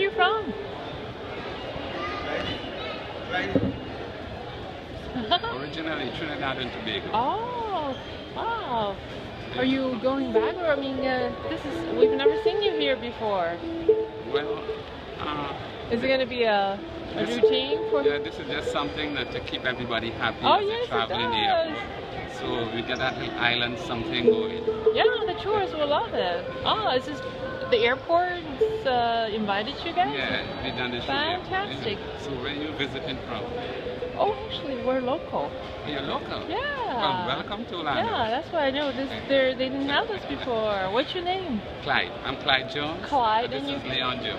you from? Originally Trinidad and Tobago. Oh, wow. Are you going back, or I mean, this is, we've never seen you here before. Well, is it going to be a routine for? Yeah, this is just something that to keep everybody happy. Oh yes, traveling the airport. So we got that little island something going. Yeah, the tourists will love it. Oh, is this the airport's invited you guys? Yeah, we done this. Fantastic. Yeah. So where are you visiting from? Oh, actually, we're local. You're local? Yeah. Well, welcome to Orlando. Yeah, that's why I know. This, they didn't have this before. What's your name? Clyde. I'm Clyde Jones. Clyde. And this is Leon Joe.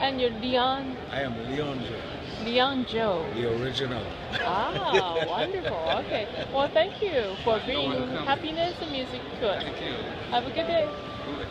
And you're Leon? I am Leon Joe. Leon Joe. The original. Ah, wonderful. Okay. Well, thank you for bringing happiness and music to us. Thank you. Have a good day.